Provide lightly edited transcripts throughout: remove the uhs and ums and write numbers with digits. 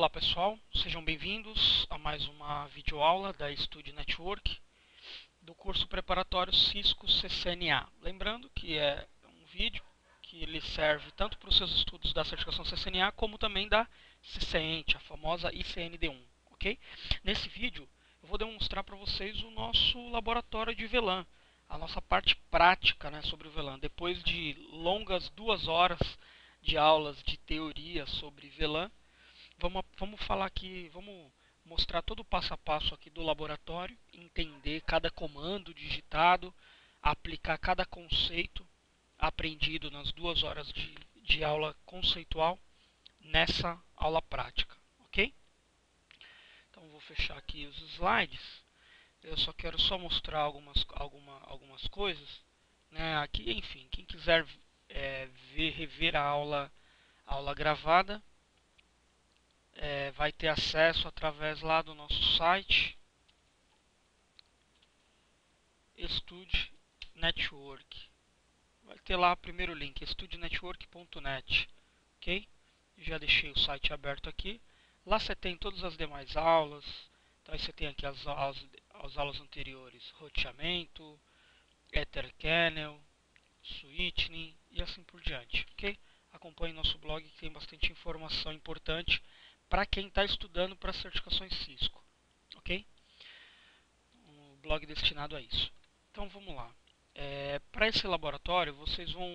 Olá pessoal, sejam bem-vindos a mais uma videoaula da Studio Network do curso preparatório Cisco CCNA. Lembrando que é um vídeo que ele serve tanto para os seus estudos da certificação CCNA como também da CCENT, a famosa ICND1, ok? Nesse vídeo eu vou demonstrar para vocês o nosso laboratório de VLAN, a nossa parte prática, né, sobre o VLAN. Depois de longas 2 horas de aulas de teoria sobre VLAN, vamos falar aqui, vamos mostrar todo o passo a passo aqui do laboratório, entender cada comando digitado, aplicar cada conceito aprendido nas 2 horas de aula conceitual nessa aula prática, ok? Então vou fechar aqui os slides. Eu só quero mostrar algumas coisas, né? Aqui, enfim, quem quiser rever a aula gravada, vai ter acesso através lá do nosso site Studio Network. Vai ter lá o primeiro link, studionetwork.net, ok? Já deixei o site aberto aqui. Lá você tem todas as demais aulas. Então aí você tem aqui as aulas anteriores, roteamento, Ethercanel, switching e assim por diante, ok? Acompanhe nosso blog que tem bastante informação importante para quem está estudando para certificações Cisco, ok? Um blog destinado a isso. Então vamos lá. Para esse laboratório, vocês vão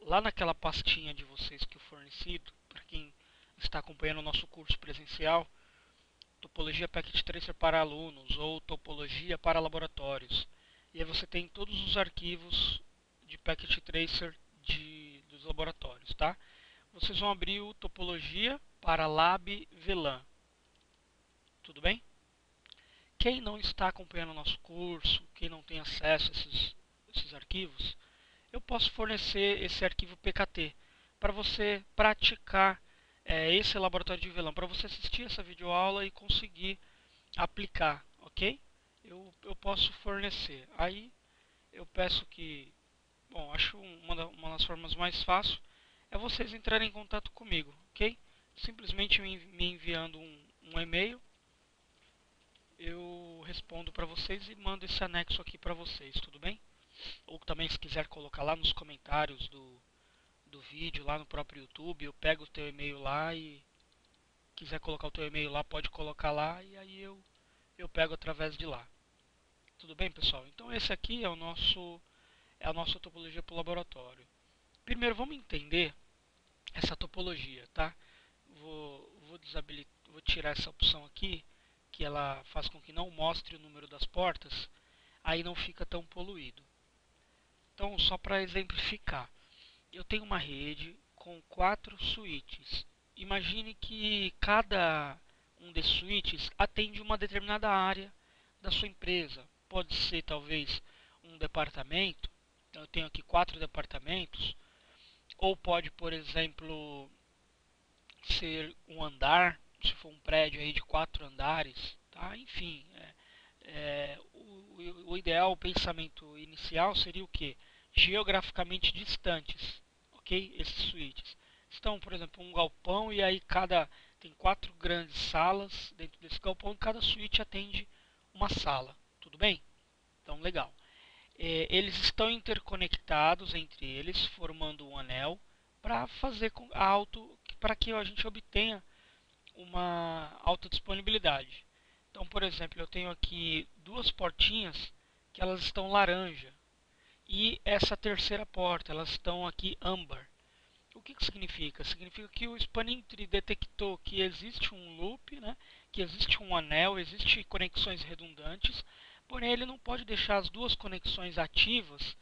lá naquela pastinha de vocês que eu fornecido, para quem está acompanhando o nosso curso presencial, topologia Packet Tracer para alunos ou topologia para laboratórios. E aí você tem todos os arquivos de Packet Tracer dos laboratórios, tá? Vocês vão abrir o topologia para Lab VLAN. Tudo bem? Quem não está acompanhando o nosso curso, quem não tem acesso a esses arquivos, eu posso fornecer esse arquivo PKT para você praticar esse laboratório de VLAN, para você assistir essa videoaula e conseguir aplicar, ok? Eu posso fornecer. Aí eu peço que, bom, acho uma das formas mais fáceis é vocês entrarem em contato comigo, ok? Simplesmente me enviando um e-mail, eu respondo para vocês e mando esse anexo aqui para vocês, tudo bem? Ou também se quiser colocar lá nos comentários do vídeo, lá no próprio YouTube, eu pego o teu e-mail lá e quiser colocar o teu e-mail lá, pode colocar lá e aí eu pego através de lá. Tudo bem, pessoal? Então esse aqui é o nosso, é a nossa topologia para o laboratório. Primeiro vamos entender essa topologia, tá? Vou tirar essa opção aqui, que ela faz com que não mostre o número das portas, aí não fica tão poluído. Então, só para exemplificar, eu tenho uma rede com 4 switches. Imagine que cada um desses switches atende uma determinada área da sua empresa. Pode ser, talvez, um departamento. Então, eu tenho aqui 4 departamentos. Ou pode, por exemplo, ser um andar, se for um prédio aí de 4 andares, tá? Enfim, o ideal, o pensamento inicial seria o quê? Geograficamente distantes, ok? Esses switches estão, por exemplo, um galpão e aí tem 4 grandes salas dentro desse galpão e cada switch atende uma sala, tudo bem? Então, legal. Eles estão interconectados entre eles, formando um anel, para fazer para que a gente obtenha uma autodisponibilidade. Então, por exemplo, eu tenho aqui 2 portinhas que elas estão laranja e essa terceira porta, elas estão aqui âmbar. O que significa? Significa que o Spanning Tree detectou que existe um loop, né, que existe um anel, existe conexões redundantes, porém ele não pode deixar as 2 conexões ativas,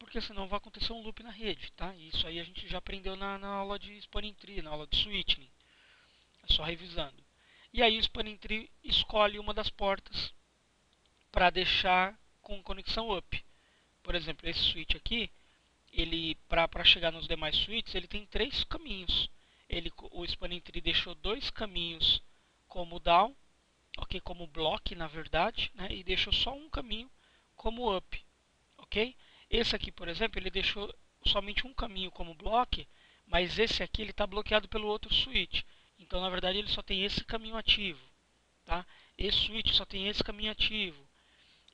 porque senão vai acontecer um loop na rede, tá? Isso aí a gente já aprendeu na aula de Spanning Tree, na aula de switching. É só revisando. E aí o Spanning Tree escolhe uma das portas para deixar com conexão up. Por exemplo, esse switch aqui, ele para chegar nos demais switches, ele tem 3 caminhos. O Spanning Tree deixou 2 caminhos como down, ok, como block, na verdade, né, e deixou só um caminho como up, ok? Esse aqui, por exemplo, ele deixou somente um caminho como block, mas esse aqui ele está bloqueado pelo outro switch. Então, na verdade, ele só tem esse caminho ativo, tá? Esse switch só tem esse caminho ativo.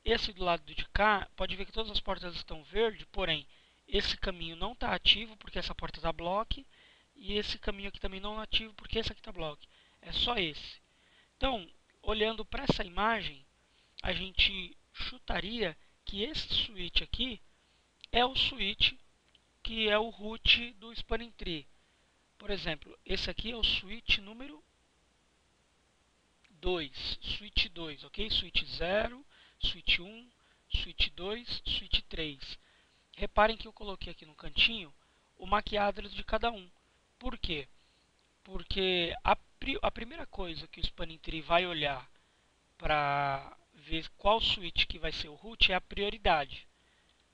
Esse do lado de cá, pode ver que todas as portas estão verde, porém, esse caminho não está ativo porque essa porta está block, e esse caminho aqui também não é ativo porque esse aqui está block. É só esse. Então, olhando para essa imagem, a gente chutaria que esse switch aqui é o switch que é o root do Spanning Tree. Por exemplo, esse aqui é o switch número 2, switch 2, ok? Switch 0, switch 1, switch 2, switch 3. Reparem que eu coloquei aqui no cantinho o MAC address de cada um. Por quê? Porque a primeira coisa que o Spanning Tree vai olhar para ver qual switch que vai ser o root é a prioridade,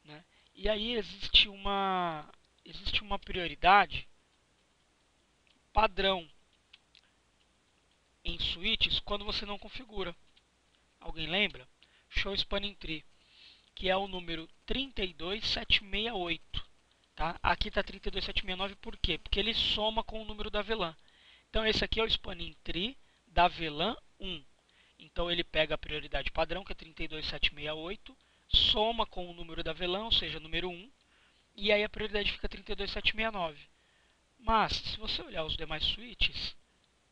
né? E aí existe uma prioridade padrão em switches quando você não configura. Alguém lembra? Show Spanning Tree, que é o número 32768, tá? Aqui está 32769, por quê? Porque ele soma com o número da VLAN. Então esse aqui é o Spanning Tree da VLAN 1. Então ele pega a prioridade padrão, que é 32768, soma com o número da VLAN, ou seja, número 1, e aí a prioridade fica 32769. Mas, se você olhar os demais switches,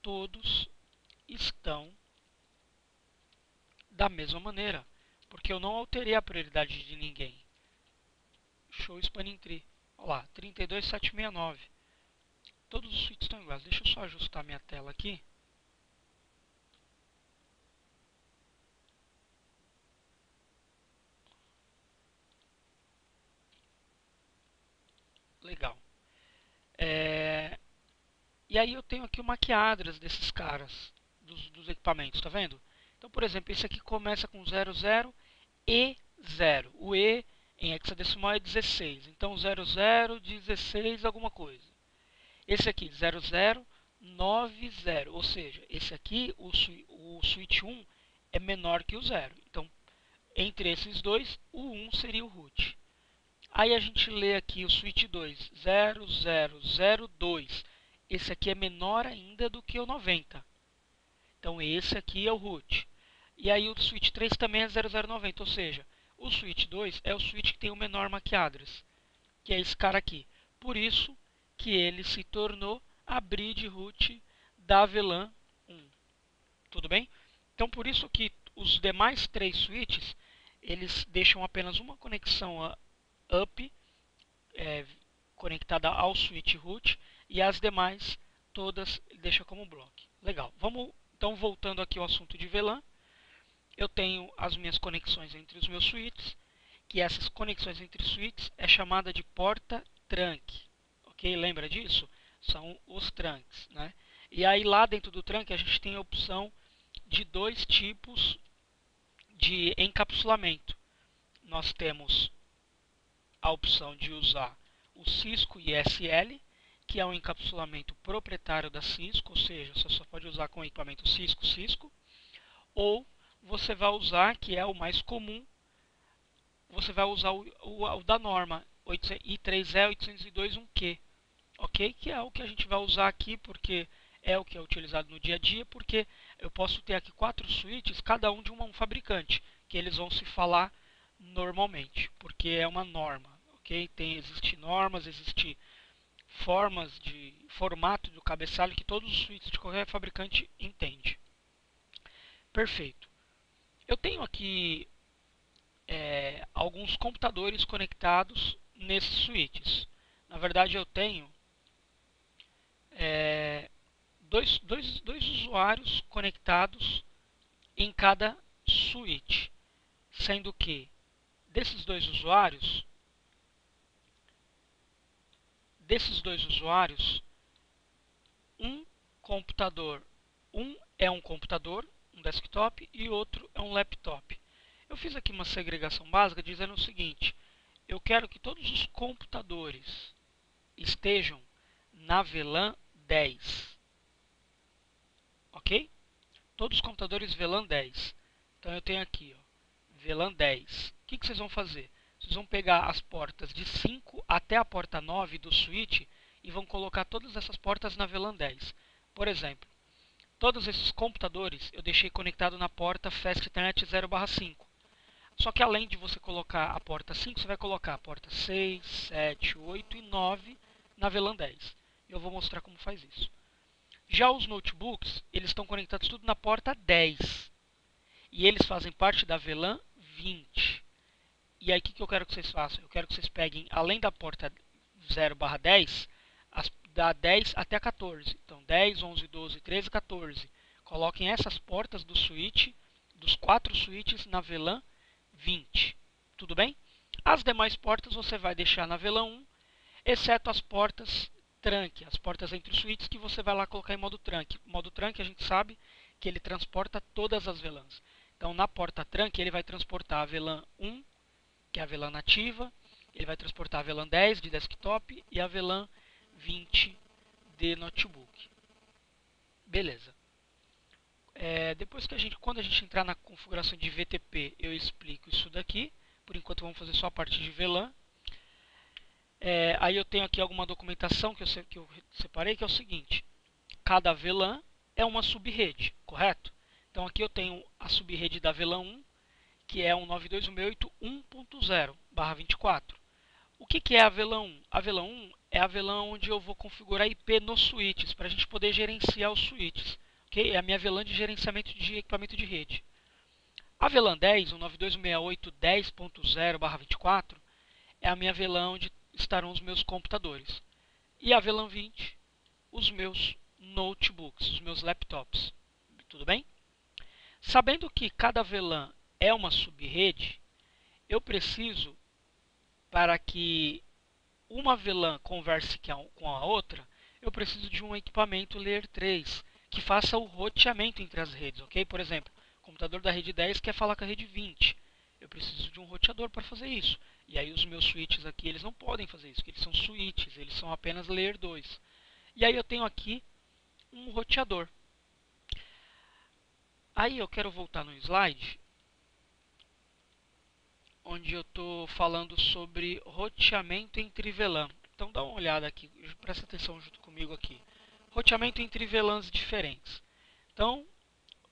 todos estão da mesma maneira, porque eu não alterei a prioridade de ninguém. Show Spanning Tree. Olha lá, 32769. Todos os switches estão iguais. Deixa eu só ajustar minha tela aqui. Legal. E aí eu tenho aqui o MAC address desses caras, dos equipamentos, tá vendo? Então, por exemplo, esse aqui começa com 00 e 0. O E em hexadecimal é 16. Então, 00, 16, alguma coisa. Esse aqui, 0090. Ou seja, esse aqui, o switch 1, é menor que o 0. Então, entre esses dois, o 1 seria o root. Aí a gente lê aqui o switch 2, 0002. Esse aqui é menor ainda do que o 90. Então esse aqui é o root. E aí o switch 3 também é 0090, ou seja, o switch 2 é o switch que tem o menor MAC address, que é esse cara aqui. Por isso que ele se tornou a bridge root da VLAN 1. Tudo bem? Então por isso que os demais 3 switches, eles deixam apenas uma conexão up conectada ao switch root, e as demais todas deixa como bloco. Legal. Vamos então, voltando aqui ao assunto de VLAN, eu tenho as minhas conexões entre os meus switches, que essas conexões entre switches é chamada de porta trunk, ok? Lembra disso? São os trunks, né? E aí lá dentro do trunk a gente tem a opção de 2 tipos de encapsulamento. Nós temos a opção de usar o Cisco ISL, que é um encapsulamento proprietário da Cisco, ou seja, você só pode usar com equipamento Cisco, ou você vai usar, que é o mais comum, você vai usar o da norma, I3E 802.1Q, ok? Que é o que a gente vai usar aqui, porque é o que é utilizado no dia a dia, porque eu posso ter aqui 4 switches, cada um de um fabricante, que eles vão se falar normalmente, porque é uma norma, ok? Existem normas, existem formas de formato do cabeçalho que todos os switches de qualquer fabricante entende. Perfeito. Eu tenho aqui alguns computadores conectados nesses switches. Na verdade, eu tenho dois usuários conectados em cada switch, sendo que desses dois usuários, um é um computador, um desktop, e outro é um laptop. Eu fiz aqui uma segregação básica dizendo o seguinte: eu quero que todos os computadores estejam na VLAN 10, ok? Todos os computadores VLAN 10. Então eu tenho aqui, ó, VLAN 10. O que vocês vão fazer? Vocês vão pegar as portas de 5 até a porta 9 do switch e vão colocar todas essas portas na VLAN 10. Por exemplo, Todos esses computadores eu deixei conectado na porta Fastnet 0/5. Só que além de você colocar a porta 5, você vai colocar a porta 6, 7, 8 e 9 na VLAN 10. Eu vou mostrar como faz isso. Já os notebooks, eles estão conectados tudo na porta 10. E eles fazem parte da VLAN 20. E aí o que eu quero que vocês façam? Eu quero que vocês peguem, além da porta 0/10, da 10 até a 14. Então 10, 11, 12, 13 e 14. Coloquem essas portas do switch, dos 4 switches na VLAN 20, tudo bem? As demais portas você vai deixar na VLAN 1, exceto as portas trunk, as portas entre suítes que você vai lá colocar em modo trunk. O modo trunk a gente sabe que ele transporta todas as VLANs. Então na porta trunk ele vai transportar a VLAN 1, que é a VLAN nativa, ele vai transportar a VLAN 10 de desktop e a VLAN 20 de notebook. Beleza. Depois que quando a gente entrar na configuração de VTP, eu explico isso daqui. Por enquanto vamos fazer só a parte de VLAN. Aí eu tenho aqui alguma documentação que eu separei, que é o seguinte. Cada VLAN é uma subrede, correto? Então aqui eu tenho a subrede da VLAN 1, que é 192.168.1.0/24. O que é a VLAN 1? A VLAN 1 é a VLAN onde eu vou configurar IP nos switches, para a gente poder gerenciar os switches. É a minha VLAN de gerenciamento de equipamento de rede. A VLAN 10, 192.168.10.0/24, é a minha VLAN onde estarão os meus computadores. E a VLAN 20, os meus notebooks, os meus laptops. Tudo bem? Sabendo que cada VLAN é uma subrede, eu preciso, para que uma VLAN converse com a outra, eu preciso de um equipamento Layer 3, que faça o roteamento entre as redes, ok? Por exemplo, o computador da rede 10 quer falar com a rede 20. Eu preciso de um roteador para fazer isso. E aí os meus switches aqui, eles não podem fazer isso, porque eles são switches, eles são apenas Layer 2. E aí eu tenho aqui um roteador. Aí eu quero voltar no slide, onde eu estou falando sobre roteamento entre VLAN. Então dá uma olhada aqui, presta atenção junto comigo aqui. Roteamento entre VLANs diferentes. Então,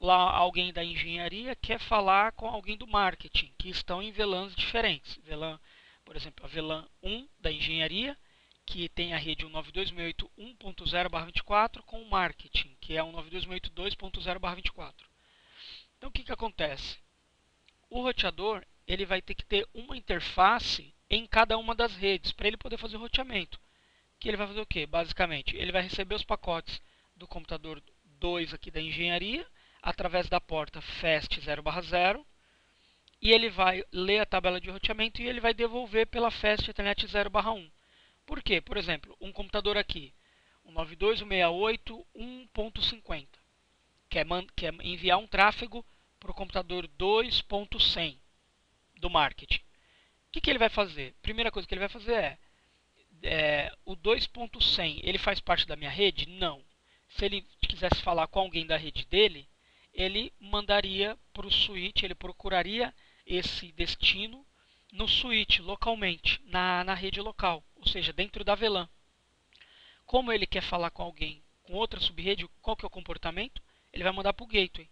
lá alguém da engenharia quer falar com alguém do marketing, que estão em VLANs diferentes. VLAN, por exemplo, a VLAN 1 da engenharia, que tem a rede 192.168.1.0/24 com o marketing, que é 192.168.2.0/24. Então, o que acontece? O roteador ele vai ter que ter uma interface em cada uma das redes, para ele poder fazer o roteamento. Que ele vai fazer o quê? Basicamente, ele vai receber os pacotes do computador 2 aqui da engenharia, através da porta FAST 0/0, e ele vai ler a tabela de roteamento e ele vai devolver pela FAST Ethernet 0/1. Por quê? Por exemplo, um computador aqui, 192.168.1.50, quer enviar um tráfego para o computador 2.100 do marketing. O que ele vai fazer? Primeira coisa que ele vai fazer o 2.100, ele faz parte da minha rede? Não. Se ele quisesse falar com alguém da rede dele, ele mandaria para o switch, ele procuraria esse destino no switch, localmente, na rede local, ou seja, dentro da VLAN. Como ele quer falar com alguém com outra subrede, qual que é o comportamento? Ele vai mandar para o gateway.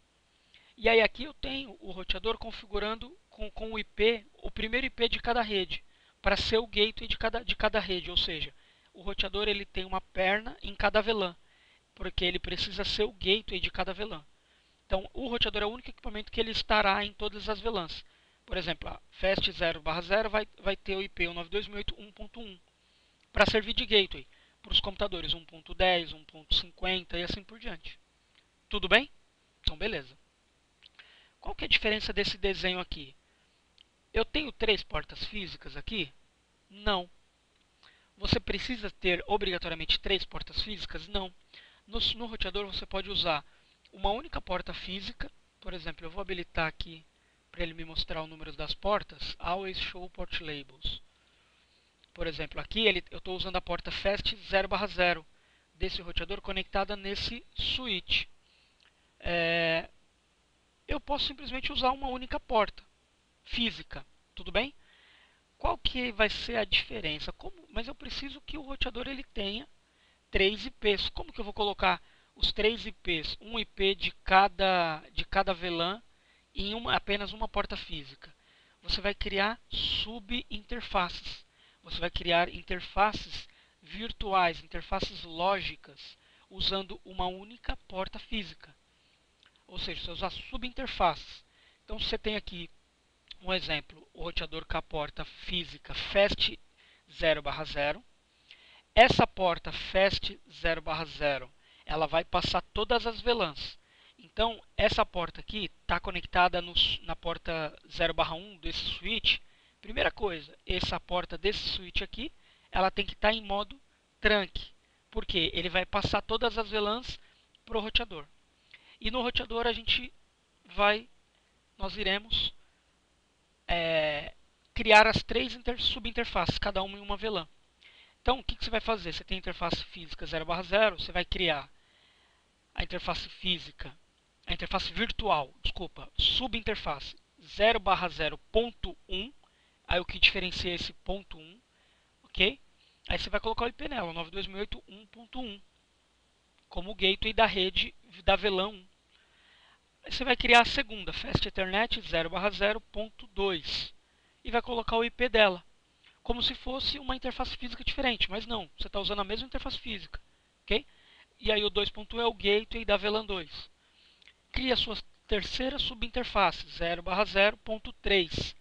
E aí aqui eu tenho o roteador configurando com o IP, o primeiro IP de cada rede, para ser o gateway de cada rede, ou seja, o roteador ele tem uma perna em cada VLAN, porque ele precisa ser o gateway de cada VLAN. Então, o roteador é o único equipamento que ele estará em todas as VLANs. Por exemplo, a FAST 0/0 vai ter o IP 192.168.1.1 para servir de gateway para os computadores 1.10, 1.50 e assim por diante. Tudo bem? Então, beleza. Qual que é a diferença desse desenho aqui? Eu tenho 3 portas físicas aqui? Não. Você precisa ter obrigatoriamente 3 portas físicas? Não. No roteador você pode usar uma única porta física. Por exemplo, eu vou habilitar aqui para ele me mostrar o número das portas. Always show port labels. Por exemplo, aqui eu estou usando a porta FAST 0/0 desse roteador conectada nesse switch. Eu posso simplesmente usar uma única porta física, tudo bem? Qual que vai ser a diferença? Mas eu preciso que o roteador ele tenha 3 IPs. Como que eu vou colocar os três IPs, um IP de cada VLAN em apenas uma porta física. Você vai criar subinterfaces. Você vai criar interfaces virtuais, interfaces lógicas, usando uma única porta física. Ou seja, você usa subinterfaces. Então você tem aqui um exemplo, o roteador com a porta física FAST 0/0. Essa porta FAST 0/0, ela vai passar todas as VLANs. Então, essa porta aqui está conectada na porta 0/1 desse switch. Primeira coisa, essa porta desse switch aqui, ela tem que estar em modo trunk, porque ele vai passar todas as VLANs para o roteador. E no roteador nós iremos criar as três subinterfaces, cada uma em uma VLAN. Então, o que você vai fazer? Você tem a interface física 0/0, você vai criar a interface física, a interface virtual, desculpa, subinterface 0/0.1, aí o que diferencia é esse ponto 1, ok? Aí você vai colocar o IP nela, 92081.1, como o gateway da rede da VLAN 1. Aí você vai criar a segunda, Fast Ethernet 0/0.2, e vai colocar o IP dela, como se fosse uma interface física diferente, mas não, você está usando a mesma interface física, ok? E aí o 2.1 é o gateway da VLAN 2. Cria a sua terceira subinterface, 0/0.3.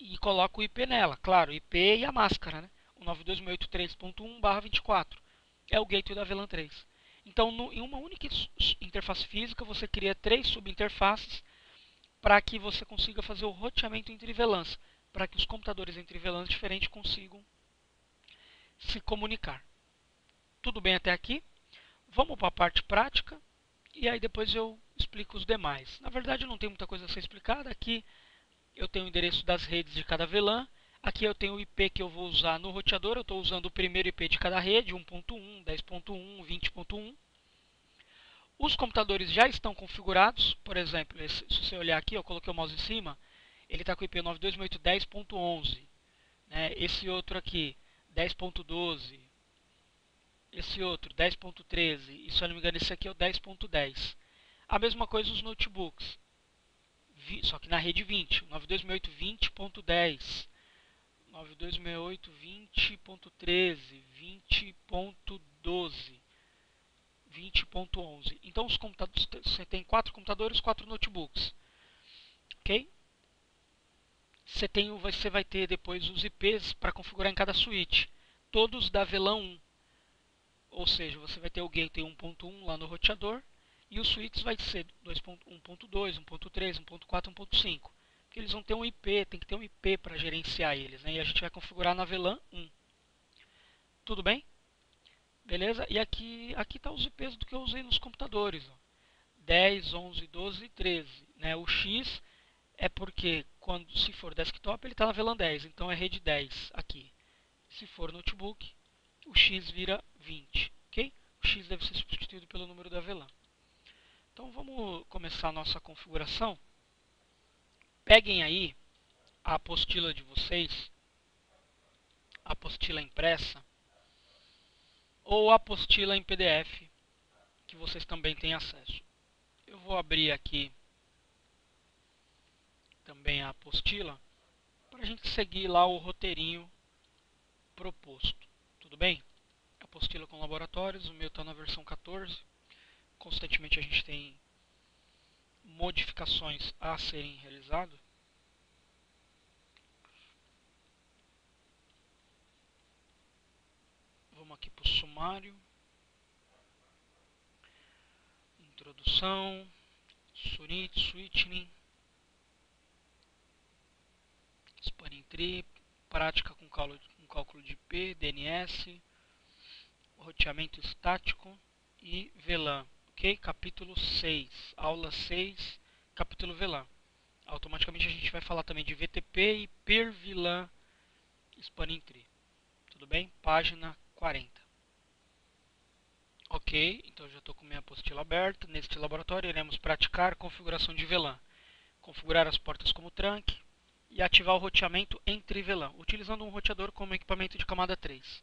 E coloca o IP nela, claro, IP e a máscara, né? O 92083.1/24. É o gateway da VLAN 3. Então, em uma única interface física, você cria três subinterfaces para que você consiga fazer o roteamento entre VLANs, para que os computadores entre VLANs diferentes consigam se comunicar. Tudo bem até aqui? Vamos para a parte prática e aí depois eu explico os demais. Na verdade, não tem muita coisa a ser explicada. Aqui eu tenho o endereço das redes de cada VLAN. Aqui eu tenho o IP que eu vou usar no roteador. Eu estou usando o primeiro IP de cada rede, 1.1, 10.1, 20.1. Os computadores já estão configurados. Por exemplo, se você olhar aqui, eu coloquei o mouse em cima, ele está com o IP 92810.11. Né? Esse outro aqui, 10.12. Esse outro, 10.13, e se eu não me engano esse aqui é o 10.10. A mesma coisa os notebooks, só que na rede 20, 92820.10, 92820.13, 20.12, 20.11. Então os computadores, você tem 4 computadores, 4 notebooks, ok? Você vai ter depois os IPs para configurar em cada suíte, todos da VLAN 1. Ou seja, você vai ter o gateway 1.1 lá no roteador e os switches vai ser 1.2, 1.3, 1.4, 1.5. Porque eles vão ter um IP, tem que ter um IP para gerenciar eles, né? E a gente vai configurar na VLAN 1. Tudo bem? Beleza? E aqui está os IPs do que eu usei nos computadores. Ó. 10, 11, 12 e 13. Né? O X é porque, se for desktop, ele está na VLAN 10. Então é rede 10 aqui. Se for notebook, o X vira 20, ok? O X deve ser substituído pelo número da VLAN. Então vamos começar a nossa configuração. Peguem aí a apostila de vocês, a apostila impressa, ou a apostila em PDF, que vocês também têm acesso. Eu vou abrir aqui também a apostila, para a gente seguir lá o roteirinho proposto. Tudo bem? Apostila com laboratórios, o meu está na versão 14. Constantemente a gente tem modificações a serem realizadas. Vamos aqui para o sumário. Introdução, switching, Spanning Tree, prática com cálculo de IP, DNS, roteamento estático e VLAN, ok? Capítulo 6, aula 6, capítulo VLAN. Automaticamente a gente vai falar também de VTP e Peer VLAN Spanning Tree. Tudo bem? Página 40. Ok, então já estou com minha apostila aberta. Neste laboratório iremos praticar configuração de VLAN, configurar as portas como trunk e ativar o roteamento entre VLAN, utilizando um roteador como equipamento de camada 3.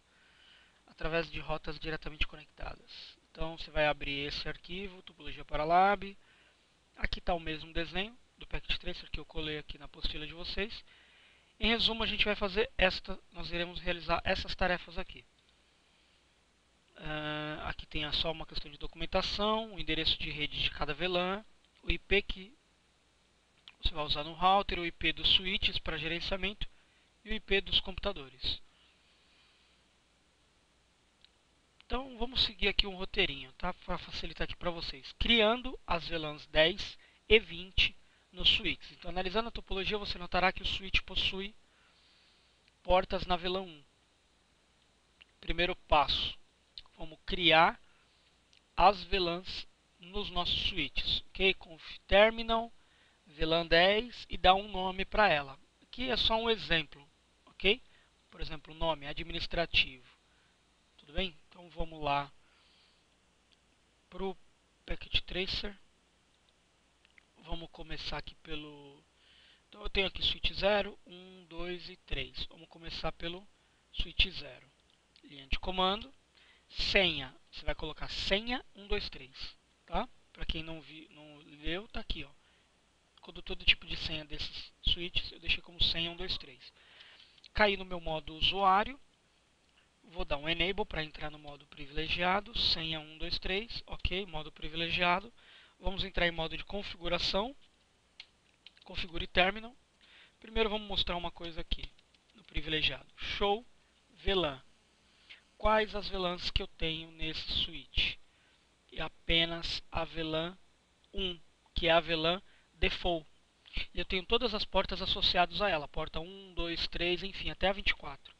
Através de rotas diretamente conectadas. Então você vai abrir esse arquivo, topologia para lab. Aqui está o mesmo desenho do Packet Tracer que eu colei aqui na apostila de vocês. Em resumo, a gente vai fazer nós iremos realizar essas tarefas aqui. Aqui tem só uma questão de documentação, o endereço de rede de cada VLAN, o IP que você vai usar no router, o IP dos switches para gerenciamento e o IP dos computadores. Então vamos seguir aqui um roteirinho, tá? Para facilitar aqui para vocês. Criando as VLANs 10 e 20 nos switches. Então, analisando a topologia, você notará que o switch possui portas na VLAN 1. Primeiro passo, vamos criar as VLANs nos nossos switches. Ok? Conf terminal, VLAN 10 e dá um nome para ela. Aqui é só um exemplo, ok? Por exemplo, o nome administrativo. Tudo bem? Então vamos lá para o Packet Tracer. Vamos começar aqui pelo... Então eu tenho aqui switch 0, 1, 2 e 3. Vamos começar pelo switch 0. Linha de comando. Senha. Você vai colocar senha 1, 2, 3. Tá? Para quem não leu, tá aqui, ó. Quando todo tipo de senha desses switches, eu deixei como senha 1, 2, 3. Caí no meu modo usuário. Vou dar um enable para entrar no modo privilegiado. Senha 1, 2, 3. Ok, modo privilegiado. Vamos entrar em modo de configuração, configure terminal. Primeiro vamos mostrar uma coisa aqui, no privilegiado, show VLAN. Quais as VLANs que eu tenho nesse switch? E apenas a VLAN 1, que é a VLAN default. E eu tenho todas as portas associadas a ela, porta 1, 2, 3, enfim, até a 24.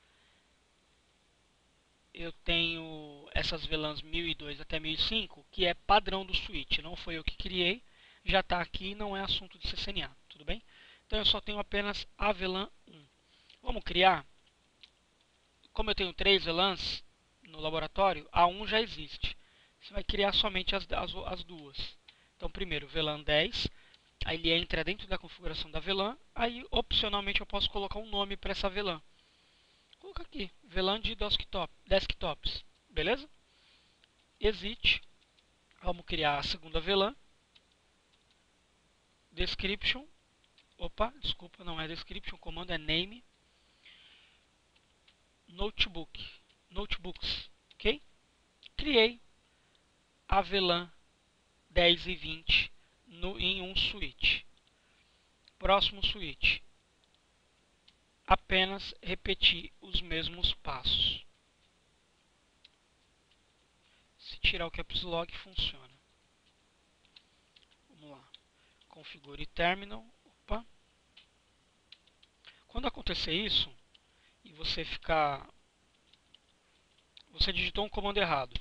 Eu tenho essas VLANs 1002 até 1005, que é padrão do switch, não foi eu que criei, já está aqui, não é assunto de CCNA, tudo bem? Então eu só tenho apenas a VLAN 1. Vamos criar, como eu tenho 3 VLANs no laboratório, a 1 já existe, você vai criar somente as duas. Então primeiro VLAN 10, aí ele entra dentro da configuração da VLAN, aí opcionalmente eu posso colocar um nome para essa VLAN. Coloca aqui, VLAN de desktops, beleza? Exit, vamos criar a segunda VLAN, description, opa, desculpa, não é description, o comando é name, notebooks, ok? Criei a VLAN 10 e 20 em um switch. Próximo switch. Apenas repetir os mesmos passos. Se tirar o capslog, funciona. Vamos lá. Configure terminal. Opa. Quando acontecer isso, e você ficar... Você digitou um comando errado.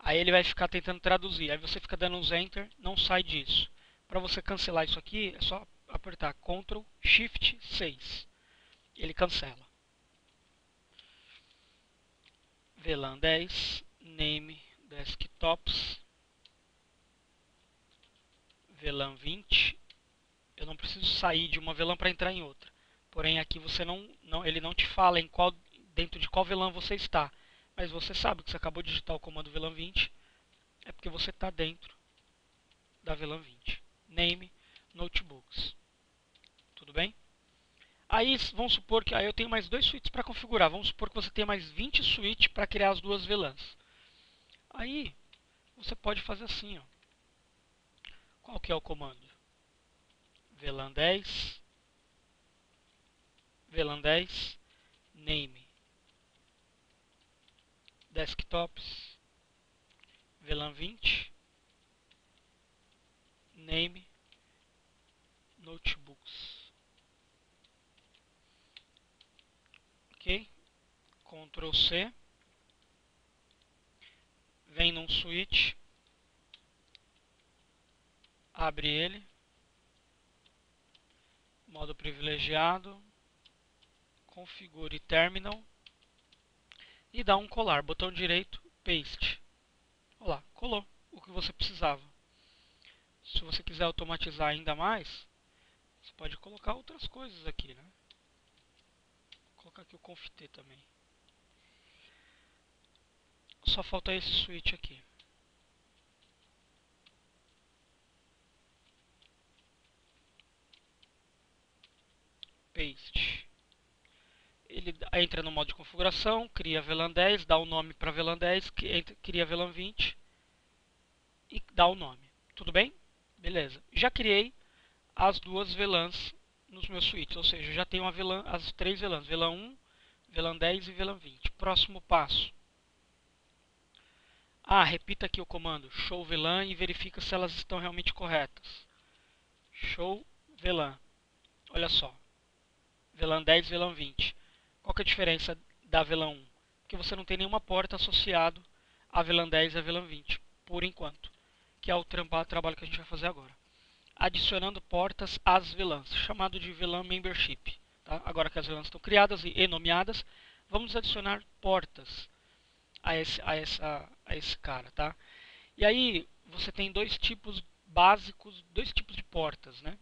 Aí ele vai ficar tentando traduzir. Aí você fica dando uns enter, não sai disso. Para você cancelar isso aqui, é só apertar Ctrl Shift 6. Ele cancela. VLAN 10, name desktops, VLAN 20. Eu não preciso sair de uma VLAN para entrar em outra. Porém aqui você ele não te fala em qual, dentro de qual VLAN você está. Mas você sabe que você acabou de digitar o comando VLAN 20, é porque você está dentro da VLAN 20. Name notebooks. Tudo bem? Aí, vamos supor que eu tenho mais 2 switches para configurar. Vamos supor que você tenha mais 20 switches para criar as duas VLANs. Aí, você pode fazer assim. Ó. Qual que é o comando? VLAN 10, name, desktops, VLAN 20, name, notebooks. Ctrl C, vem num switch, abre ele, modo privilegiado, configure terminal e dá um colar, botão direito, paste. Olha lá, colou o que você precisava. Se você quiser automatizar ainda mais, você pode colocar outras coisas aqui, né? Vou colocar aqui o confit também. Só falta esse switch aqui. paste. Ele entra no modo de configuração, cria VLAN 10, dá o nome para VLAN 10, cria VLAN 20 e dá o nome. Tudo bem? Beleza. Já criei as duas VLANs nos meus switches, ou seja, já tenho a VLAN, as três VLANs, VLAN 1, VLAN 10 e VLAN 20. Próximo passo. Repita aqui o comando show VLAN e verifica se elas estão realmente corretas. Show VLAN. Olha só. VLAN 10 e VLAN 20. Qual que é a diferença da VLAN 1? Que você não tem nenhuma porta associada a VLAN 10 e a VLAN 20, por enquanto. Que é o trabalho que a gente vai fazer agora. Adicionando portas às VLANs, chamado de VLAN Membership. Tá? Agora que as VLANs estão criadas e nomeadas, vamos adicionar portas a esse cara, tá? E aí você tem dois tipos básicos, dois tipos de portas, né?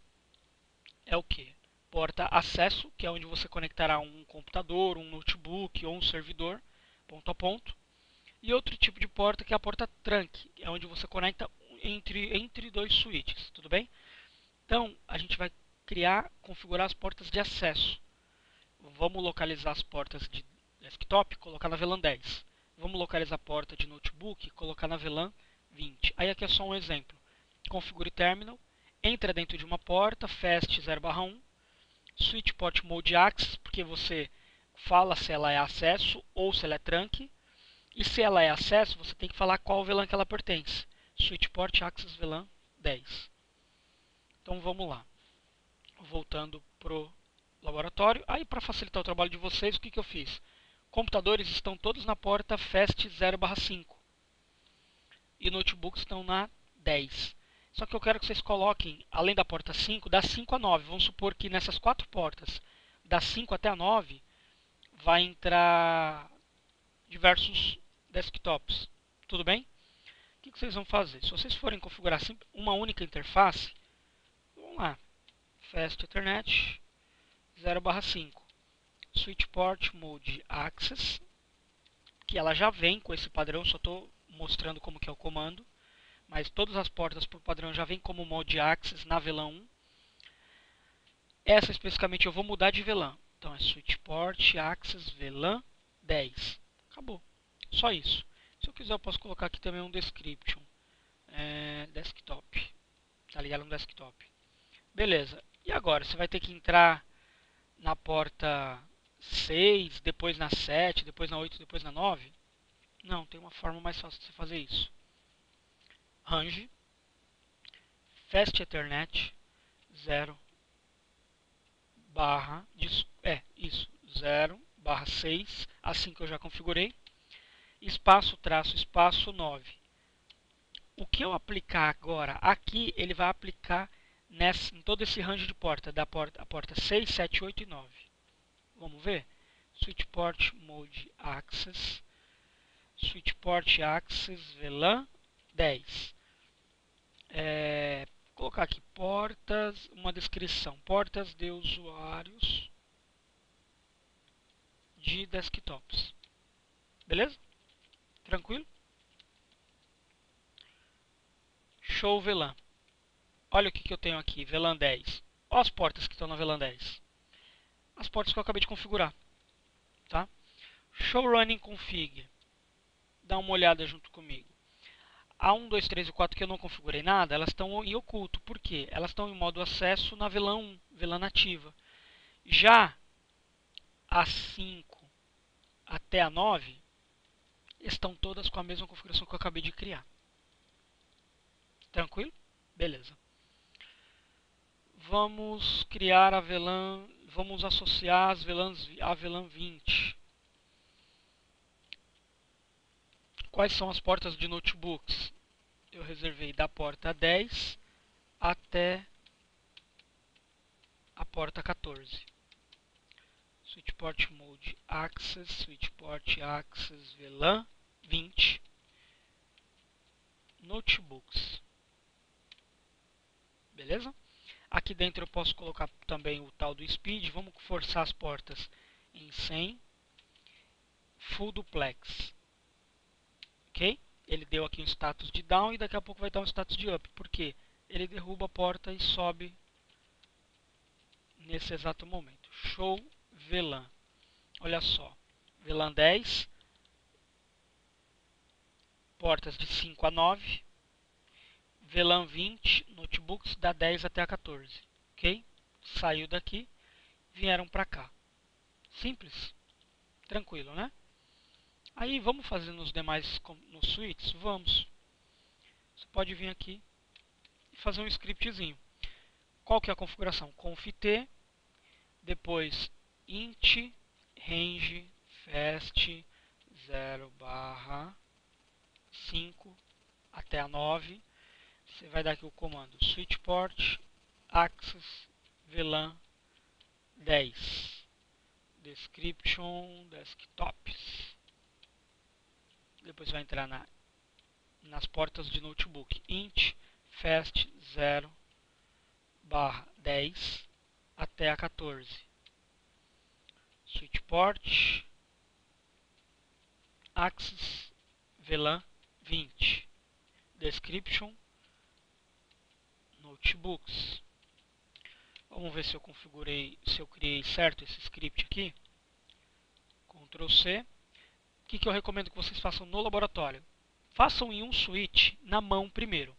É o que? Porta acesso, que é onde você conectará um computador, um notebook ou um servidor, ponto a ponto. E outro tipo de porta que é a porta trunk, é onde você conecta entre dois switches, tudo bem? Então, a gente vai configurar as portas de acesso. Vamos localizar as portas de desktop, colocar na VLAN 10. Vamos localizar a porta de notebook, colocar na VLAN 20. Aí aqui é só um exemplo. Configure terminal, entra dentro de uma porta, fast 0/1, switch port mode access, porque você fala se ela é acesso ou se ela é trunk, e se ela é acesso, você tem que falar qual VLAN que ela pertence. Switch port access VLAN 10. Então vamos lá. Voltando pro laboratório. Aí para facilitar o trabalho de vocês, o que eu fiz? Computadores estão todos na porta FAST 0/5 e notebooks estão na 10. Só que eu quero que vocês coloquem, além da porta 5, da 5 a 9. Vamos supor que nessas quatro portas, da 5 até a 9, vai entrar diversos desktops. Tudo bem? O que vocês vão fazer? Se vocês forem configurar uma única interface, vamos lá, FAST Ethernet 0/5. Switch port mode access, que ela já vem com esse padrão, só estou mostrando como que é o comando, mas todas as portas por padrão já vem como mode access na VLAN 1. Essa especificamente eu vou mudar de VLAN, então é switch port access VLAN 10. Acabou, só isso. Se eu quiser eu posso colocar aqui também um description, desktop, tá ligado no desktop. Beleza, e agora você vai ter que entrar na porta 6, depois na 7, depois na 8, depois na 9? Não, tem uma forma mais fácil de você fazer isso. Range Fast Ethernet 0/6, assim que eu já configurei, espaço, traço, espaço 9. O que eu aplicar agora aqui, ele vai aplicar em todo esse range de porta, a porta 6, 7, 8 e 9. Vamos ver? Switch port mode access, switch port access VLAN 10. Vou colocar aqui portas, uma descrição, portas de usuários de desktops. Beleza? Tranquilo? Show VLAN. Olha o que eu tenho aqui, VLAN 10. Olha as portas que estão na VLAN 10. As portas que eu acabei de configurar. Tá? Show running config. Dá uma olhada junto comigo. A 1, 2, 3 e 4 que eu não configurei nada, elas estão em oculto. Por quê? Elas estão em modo acesso na VLAN 1, VLAN nativa. Já a 5 até a 9, estão todas com a mesma configuração que eu acabei de criar. Tranquilo? Beleza. Vamos criar a VLAN, vamos associar as VLANs à VLAN 20. Quais são as portas de notebooks? Eu reservei da porta 10 até a porta 14. Switch port mode access, switch port access VLAN 20. Notebooks. Beleza? Aqui dentro eu posso colocar também o tal do speed. Vamos forçar as portas em 100. Full duplex. Ok? Ele deu aqui um status de down e daqui a pouco vai dar um status de up. Por quê? Ele derruba a porta e sobe nesse exato momento. show VLAN. Olha só, VLAN 10, portas de 5 a 9, VLAN 20, notebooks da 10 até a 14, ok? Saiu daqui, vieram para cá. Simples, tranquilo, né? Aí vamos fazer nos demais nos suítes? Vamos. Você pode vir aqui e fazer um scriptzinho. Qual que é a configuração? Conft, depois int range fast 0/5 até a 9. Você vai dar aqui o comando switch port access VLAN 10 description desktops. Depois vai entrar nas portas de notebook int fast 0/10 até a 14. Switch port access VLAN 20 description notebooks. Vamos ver se eu configurei, se eu criei certo esse script aqui. Ctrl C. O que eu recomendo que vocês façam no laboratório? Façam em um switch na mão primeiro.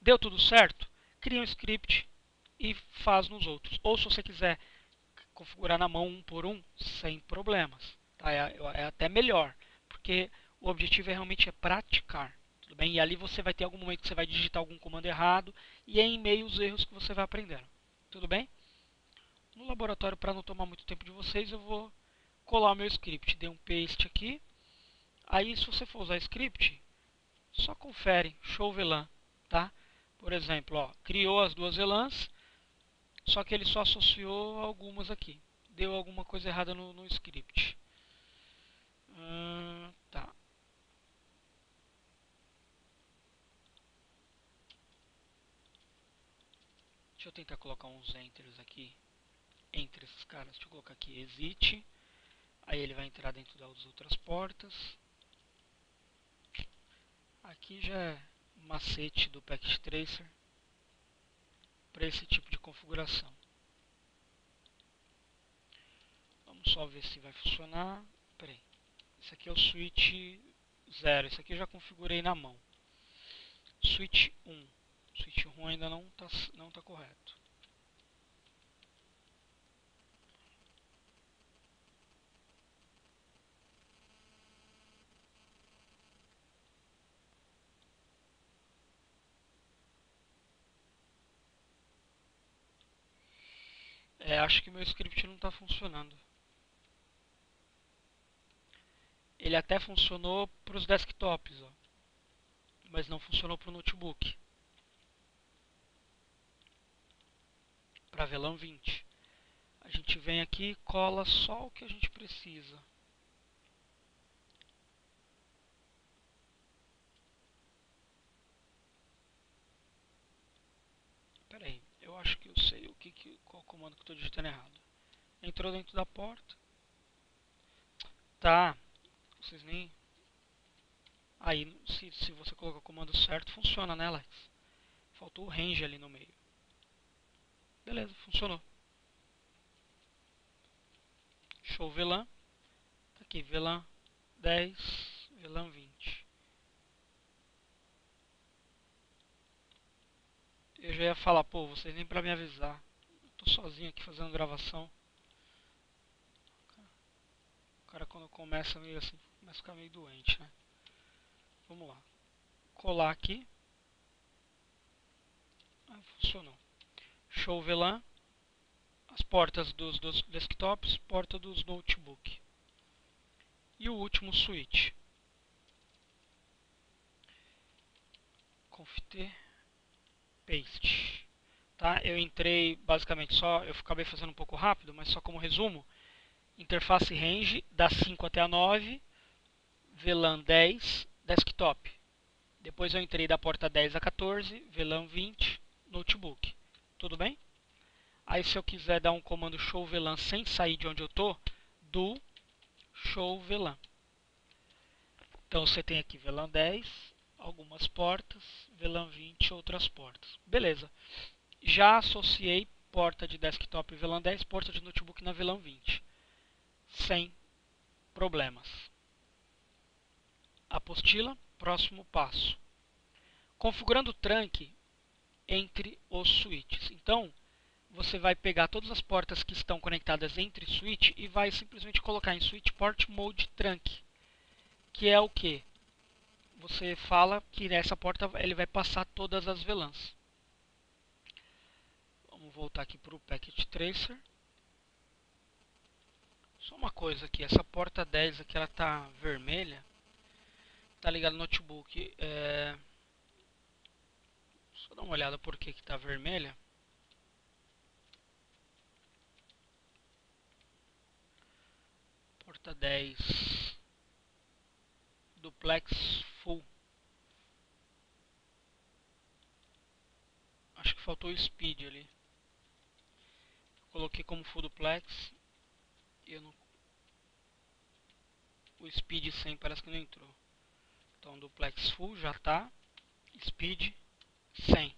Deu tudo certo? Cria um script e faz nos outros. Ou se você quiser configurar na mão um por um, sem problemas. Tá? É até melhor, porque o objetivo realmente é praticar. Tudo bem? E ali você vai ter algum momento que você vai digitar algum comando errado, e é em meio aos erros que você vai aprendendo. Tudo bem? No laboratório, para não tomar muito tempo de vocês, eu vou colar o meu script. Dei um paste aqui. Aí, se você for usar script, só confere, show VLAN, tá? Por exemplo, ó, criou as duas VLANs, só que ele só associou algumas aqui. Deu alguma coisa errada no script. Tá. Deixa eu tentar colocar uns enters aqui, entre esses caras. Deixa eu colocar aqui, exit. Aí ele vai entrar dentro das outras portas. Aqui já é macete do Packet Tracer para esse tipo de configuração. Vamos só ver se vai funcionar. Peraí. Esse aqui é o switch 0. Esse aqui eu já configurei na mão. Switch 1. Switch 1 ainda não tá correto. Acho que meu script não está funcionando. Ele até funcionou para os desktops, ó, mas não funcionou para o notebook. Para VLAN 20. A gente vem aqui e cola só o que a gente precisa. Espera aí. Eu acho que eu sei qual comando que eu estou digitando errado. Entrou dentro da porta. Tá. Vocês nem... Aí, se você colocar o comando certo, funciona, né, Alex? Faltou o range ali no meio. Beleza, funcionou. Show VLAN. Tá aqui, VLAN 10, VLAN 20. Eu já ia falar, pô, vocês nem pra me avisar. Eu tô sozinho aqui fazendo gravação. O cara quando começa meio assim, começa a ficar meio doente, né? Vamos lá. Colar aqui. Ah, funcionou. Show VLAN. As portas dos desktops, porta dos notebook. E o último switch. Conft. Paste. Tá? Eu entrei basicamente só, eu acabei fazendo um pouco rápido, mas só como resumo. Interface range da 5 até a 9, VLAN 10, desktop. Depois eu entrei da porta 10 a 14, VLAN 20, notebook. Tudo bem? Aí se eu quiser dar um comando show VLAN sem sair de onde eu tô, do show VLAN. Então você tem aqui VLAN 10. Algumas portas, VLAN 20, outras portas. Beleza. Já associei porta de desktop VLAN 10, porta de notebook na VLAN 20, sem problemas. Apostila, próximo passo. Configurando o trunk entre os switches. Então, você vai pegar todas as portas que estão conectadas entre switch e vai simplesmente colocar em switch port mode trunk, que é o que? Você fala que nessa porta ele vai passar todas as VLANs. Vamos voltar aqui para o Packet Tracer. Só uma coisa aqui, essa porta 10 aqui ela está vermelha, está ligado no notebook. Só dar uma olhada por que está vermelha. Porta 10. Duplex full. Acho que faltou o speed ali. Coloquei como full duplex. E eu não... O speed 100 parece que não entrou. Então duplex full já tá. Speed 100.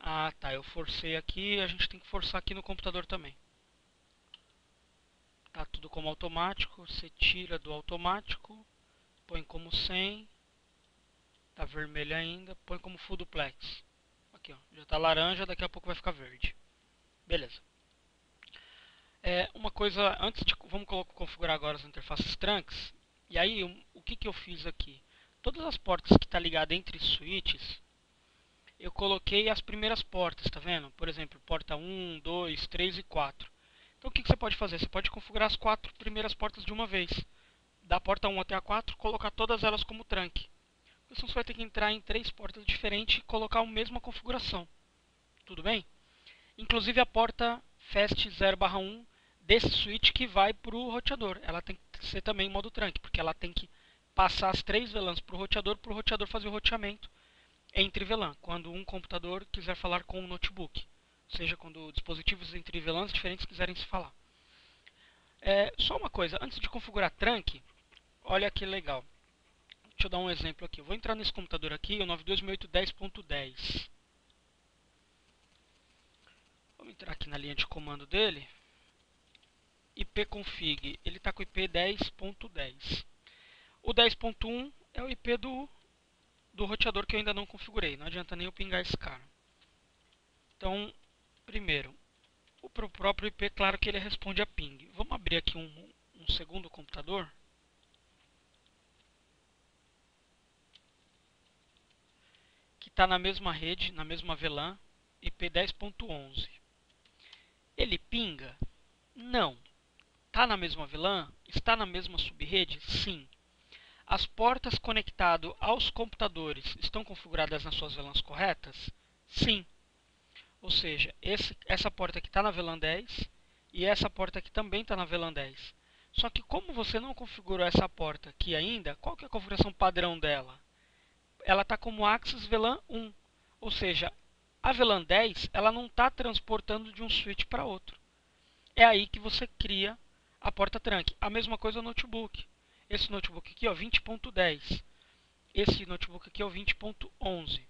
Ah tá, eu forcei aqui. A gente tem que forçar aqui no computador também. Tá tudo como automático, você tira do automático, põe como 100, tá vermelho ainda, põe como full duplex. Aqui, ó, já tá laranja, daqui a pouco vai ficar verde. Beleza. Uma coisa, antes de... Vamos configurar agora as interfaces trunks. E aí, o que eu fiz aqui? Todas as portas que tá ligada entre switches, eu coloquei as primeiras portas, tá vendo? Por exemplo, porta 1, 2, 3 e 4. Então o que você pode fazer? Você pode configurar as 4 primeiras portas de uma vez. Da porta 1 até a 4, colocar todas elas como trunk. Então você vai ter que entrar em 3 portas diferentes e colocar a mesma configuração. Tudo bem? Inclusive a porta FAST 0/1 desse switch que vai para o roteador. Ela tem que ser também em modo trunk, porque ela tem que passar as 3 VLANs para o roteador fazer o roteamento entre VLAN, quando um computador quiser falar com um notebook. Ou seja, quando dispositivos entre VLANs diferentes quiserem se falar. Só uma coisa, antes de configurar trunk, olha que legal. Deixa eu dar um exemplo aqui. Eu vou entrar nesse computador aqui, o 92810.10. Vamos entrar aqui na linha de comando dele. IPconfig, ele está com IP 10.10. O 10.1 é o IP do roteador que eu ainda não configurei. Não adianta nem eu pingar esse cara. Então, primeiro, o próprio IP, claro que ele responde a ping. Vamos abrir aqui um segundo computador. Que está na mesma rede, na mesma VLAN, IP 10.11. Ele pinga? Não. Está na mesma VLAN? Está na mesma subrede? Sim. As portas conectadas aos computadores estão configuradas nas suas VLANs corretas? Sim. Ou seja, essa porta aqui está na VLAN 10 e essa porta aqui também está na VLAN 10. Só que como você não configurou essa porta aqui ainda, qual que é a configuração padrão dela? Ela está como Access VLAN 1. Ou seja, a VLAN 10 ela não está transportando de um switch para outro. É aí que você cria a porta trunk. A mesma coisa no notebook. Esse notebook aqui é 20.10. Esse notebook aqui é o 20.11.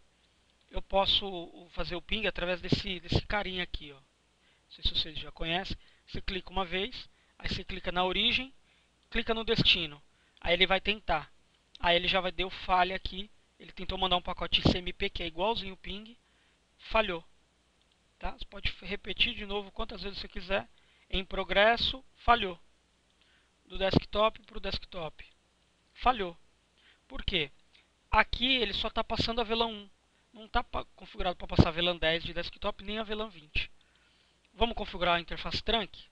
Eu posso fazer o ping através desse carinha aqui, ó. Não sei se vocês já conhecem. Você clica uma vez, aí você clica na origem, clica no destino. Aí ele vai tentar. Aí ele já deu falha aqui. Ele tentou mandar um pacote ICMP que é igualzinho o ping. Falhou. Tá? Você pode repetir de novo quantas vezes você quiser. Em progresso, falhou. Do desktop para o desktop. Falhou. Por quê? Aqui ele só está passando a VLAN 1. Não está configurado para passar a VLAN 10 de desktop, nem a VLAN 20. Vamos configurar a interface trunk?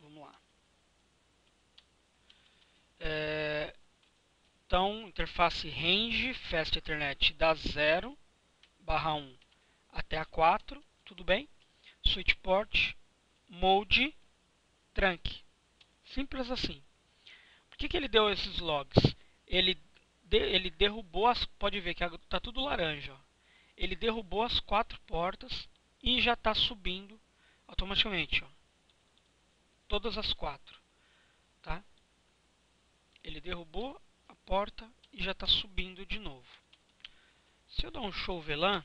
Vamos lá. Então, interface range, fast ethernet da 0/1 até a 4, tudo bem? Switch port, mode, trunk. Simples assim. Por que ele deu esses logs? Ele derrubou as... Pode ver que está tudo laranja. Ó. Ele derrubou as 4 portas e já está subindo automaticamente. Ó. Todas as 4. Tá? Ele derrubou a porta e já está subindo de novo. Se eu dar um show VLAN,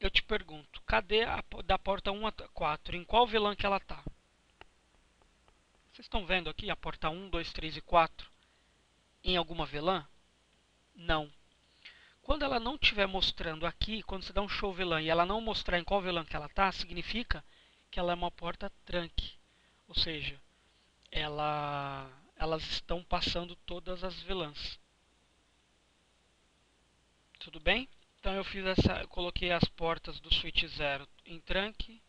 eu te pergunto, cadê da porta 1 a 4? Em qual VLAN que ela está? Vocês estão vendo aqui a porta 1, 2, 3 e 4 em alguma VLAN? Não. Quando ela não estiver mostrando aqui, quando você dá um show VLAN e ela não mostrar em qual VLAN que ela está, significa que ela é uma porta trunk. Ou seja, elas estão passando todas as VLANs. Tudo bem? Então eu coloquei as portas do switch 0 em trunk.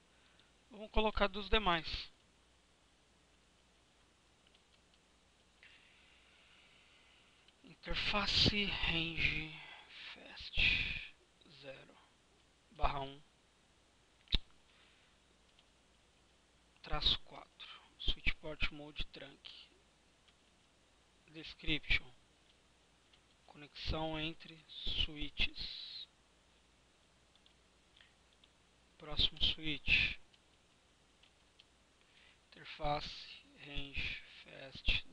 Vamos colocar dos demais. Interface range fast 0/1-4 switch port mode trunk. Description: conexão entre switches. Próximo switch, interface range fast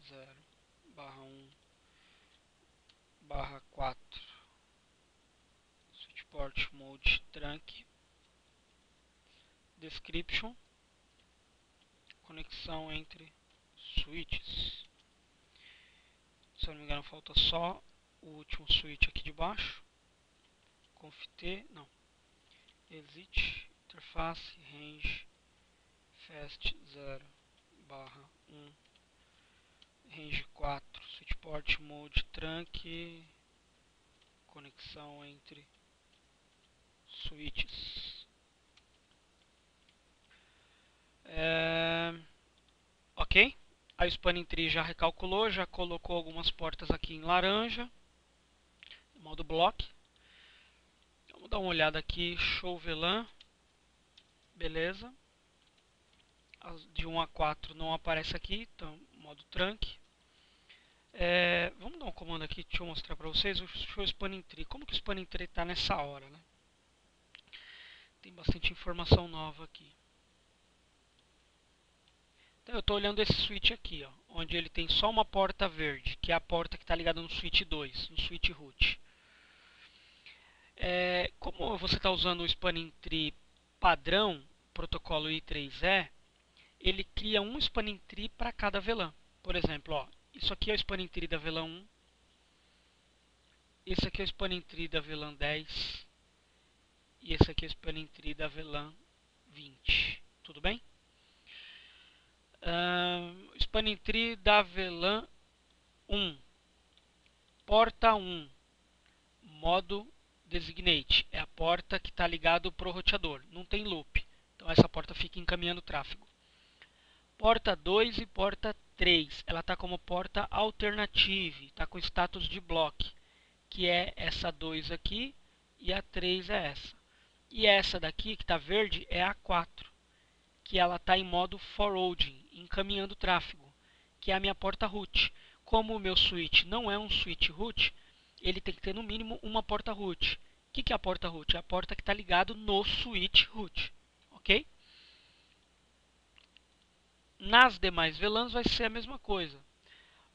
0/1-4 switch port mode trunk. Description: conexão entre switches. Se eu não me engano, falta só o último switch aqui de baixo. Conft, não, exit interface range fast 0/1 range 4 switch port mode trunk, conexão entre switches. Ok, a Spanning Tree já recalculou, já colocou algumas portas aqui em laranja no modo block. Vamos dar uma olhada aqui, show VLAN, beleza. As de 1 a 4 não aparece aqui, então modo trunk. Vamos dar um comando aqui, deixa eu mostrar para vocês o show Spanning Tree. Como que o Spanning Tree está nessa hora, né? Tem bastante informação nova aqui. Então eu estou olhando esse switch aqui, ó, onde ele tem só uma porta verde, que é a porta que está ligada no switch 2, no switch root. Como você está usando o Spanning Tree padrão, protocolo I3E, ele cria um Spanning Tree para cada VLAN. Por exemplo, ó, isso aqui é o Spanning Tree da VLAN 1, esse aqui é o Spanning Tree da VLAN 10 e esse aqui é o Spanning Tree da VLAN 20. Tudo bem? Spanning Tree da VLAN 1, porta 1, modo designate, é a porta que está ligada pro roteador, não tem loop, então essa porta fica encaminhando o tráfego. Porta 2 e porta 3, ela está como porta alternative, está com status de block, que é essa 2 aqui e a 3 é essa. E essa daqui que está verde é a 4. Que ela está em modo forwarding, encaminhando tráfego, que é a minha porta root. Como o meu switch não é um switch root, ele tem que ter no mínimo uma porta root. O que é a porta root? É a porta que está ligada no switch root. Ok? Nas demais VLANs vai ser a mesma coisa.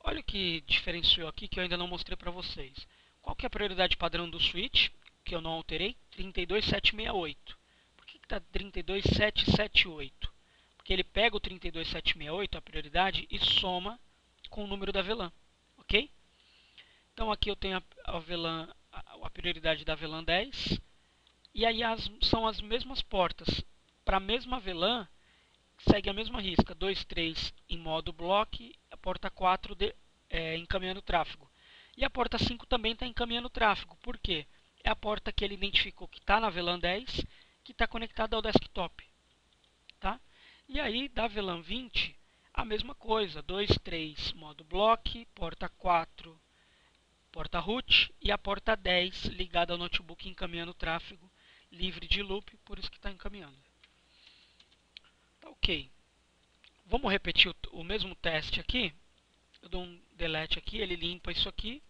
Olha o que diferenciou aqui, que eu ainda não mostrei para vocês. Qual que é a prioridade padrão do switch, que eu não alterei? 32768. Está 32778, porque ele pega o 32768, a prioridade, e soma com o número da VLAN, ok? Então aqui eu tenho a prioridade da VLAN 10, e aí são as mesmas portas, para a mesma VLAN, segue a mesma risca, 2, 3 em modo block, a porta 4 encaminhando o tráfego, e a porta 5 também está encaminhando o tráfego, por quê? É a porta que ele identificou que está na VLAN 10, que está conectado ao desktop, tá? E aí da VLAN 20 a mesma coisa, 2, 3 modo block, porta 4 porta root e a porta 10 ligada ao notebook encaminhando o tráfego, livre de loop, por isso que está encaminhando. Tá, ok, vamos repetir o mesmo teste aqui. Eu dou um delete aqui, ele limpa isso aqui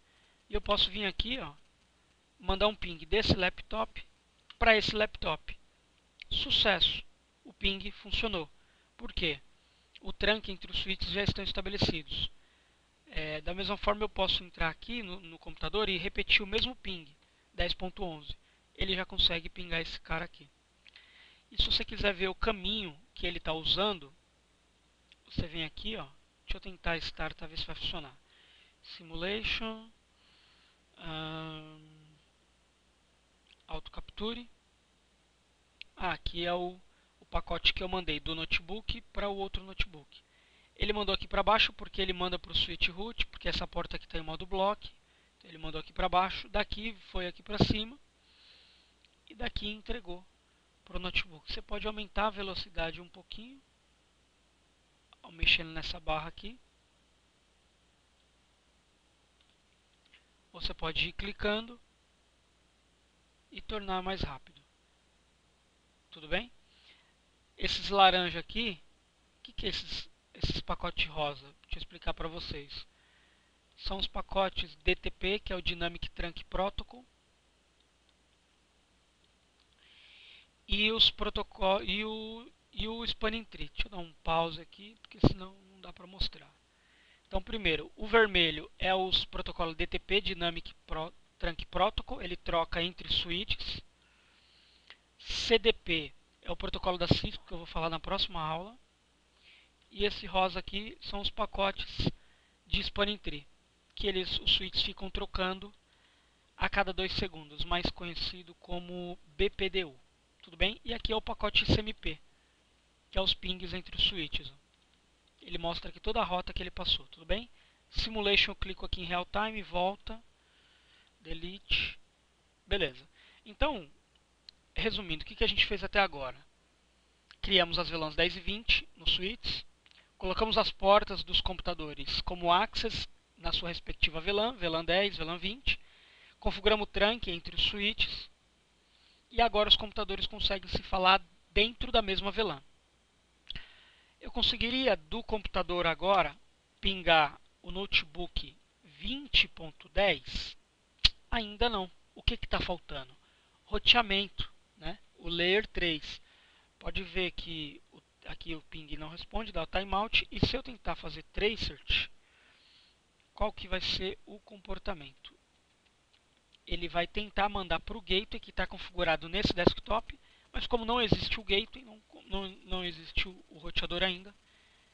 e eu posso vir aqui, ó, mandar um ping desse laptop para esse laptop. Sucesso, o ping funcionou. Por quê? O trunk entre os switches já estão estabelecidos. Da mesma forma eu posso entrar aqui no computador e repetir o mesmo ping, 10.11. ele já consegue pingar esse cara aqui. E se você quiser ver o caminho que ele está usando, você vem aqui, ó. Deixa eu tentar start, talvez vai funcionar. Simulation, autocapture. Ah, aqui é o pacote que eu mandei do notebook para o outro notebook. Ele mandou aqui para baixo porque ele manda para o switch root, porque essa porta aqui está em modo block. Então ele mandou aqui para baixo, daqui foi aqui para cima e daqui entregou para o notebook. Você pode aumentar a velocidade um pouquinho, mexendo nessa barra aqui. Ou você pode ir clicando e tornar mais rápido. Tudo bem? Esses laranja aqui, o que é esses pacotes rosa? Deixa eu explicar para vocês. São os pacotes DTP, que é o Dynamic Trunk Protocol, e os protocolos e o Spanning Tree. Deixa eu dar um pause aqui, porque senão não dá para mostrar. Então, primeiro, o vermelho é os protocolos DTP, Dynamic Trunk Protocol, ele troca entre switches. CDP é o protocolo da Cisco, que eu vou falar na próxima aula. E esse rosa aqui são os pacotes de Spanning Tree, que os switches ficam trocando a cada 2 segundos, mais conhecido como BPDU. Tudo bem? E aqui é o pacote ICMP, que é os pings entre os switches. Ele mostra aqui toda a rota que ele passou, tudo bem? Simulation, eu clico aqui em real time, volta, delete, beleza. Então, resumindo, o que a gente fez até agora? Criamos as VLANs 10 e 20 nos switches, colocamos as portas dos computadores como access na sua respectiva VLAN, VLAN 10, VLAN 20, configuramos o trunk entre os switches, e agora os computadores conseguem se falar dentro da mesma VLAN. Eu conseguiria, do computador agora, pingar o notebook 20.10? Ainda não. O que está faltando? Roteamento, né? O layer 3. Pode ver que aqui o ping não responde, dá o timeout. E se eu tentar fazer tracert, qual que vai ser o comportamento? Ele vai tentar mandar para o gateway que está configurado nesse desktop, mas como não existe o gateway, não existe o roteador ainda,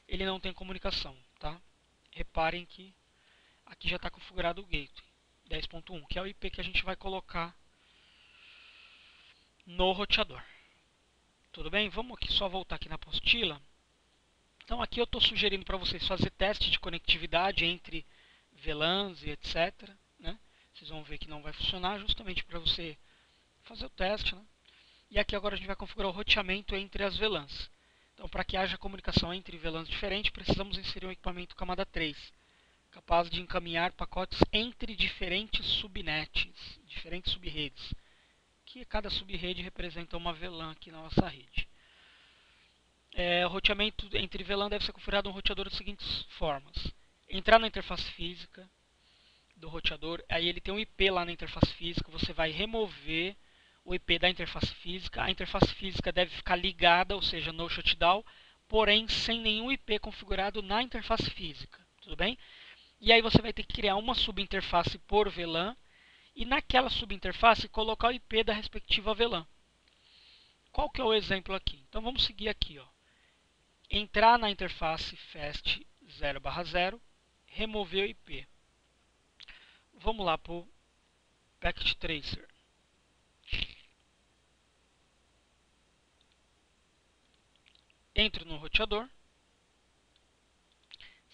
ele não tem comunicação, tá? Reparem que aqui já está configurado o gateway 10.1, que é o IP que a gente vai colocar no roteador. Tudo bem? Vamos aqui só voltar aqui na apostila. Então aqui eu estou sugerindo para vocês fazer teste de conectividade entre VLANs e etc, né? Vocês vão ver que não vai funcionar, justamente para você fazer o teste, né? E aqui agora a gente vai configurar o roteamento entre as VLANs. Então, para que haja comunicação entre VLANs diferentes, precisamos inserir um equipamento camada 3, capaz de encaminhar pacotes entre diferentes subnets, diferentes subredes, que cada subrede representa uma VLAN aqui na nossa rede. O roteamento entre VLAN deve ser configurado no roteador das seguintes formas. Entrar na interface física do roteador, aí ele tem um IP lá na interface física, você vai remover o IP da interface física, a interface física deve ficar ligada, ou seja, no shutdown, porém sem nenhum IP configurado na interface física, tudo bem? E aí você vai ter que criar uma subinterface por VLAN, e naquela subinterface colocar o IP da respectiva VLAN. Qual que é o exemplo aqui? Então vamos seguir aqui, ó. Entrar na interface fast 0/0, remover o IP. Vamos lá para o Packet Tracer. Entro no roteador,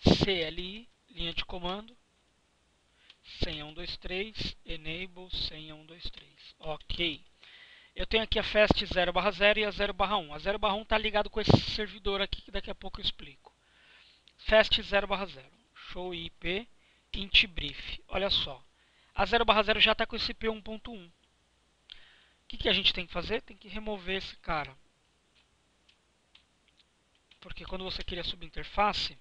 CLI, linha de comando, senha 123, enable, senha 123, ok. Eu tenho aqui a fast 0/0 e a 0/1. A 0/1 está ligado com esse servidor aqui, que daqui a pouco eu explico. Fast 0/0, show IP, int brief, olha só. A 0/0 já está com esse IP 1.1. O que a gente tem que fazer? Tem que remover esse cara. Porque quando você cria a subinterface,